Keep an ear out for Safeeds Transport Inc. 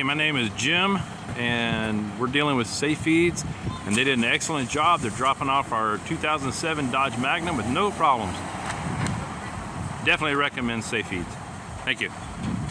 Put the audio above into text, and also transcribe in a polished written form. Hey, my name is Jim, and we're dealing with Safeeds, and they did an excellent job. They're dropping off our 2007 Dodge Magnum with no problems. Definitely recommend Safeeds. Thank you.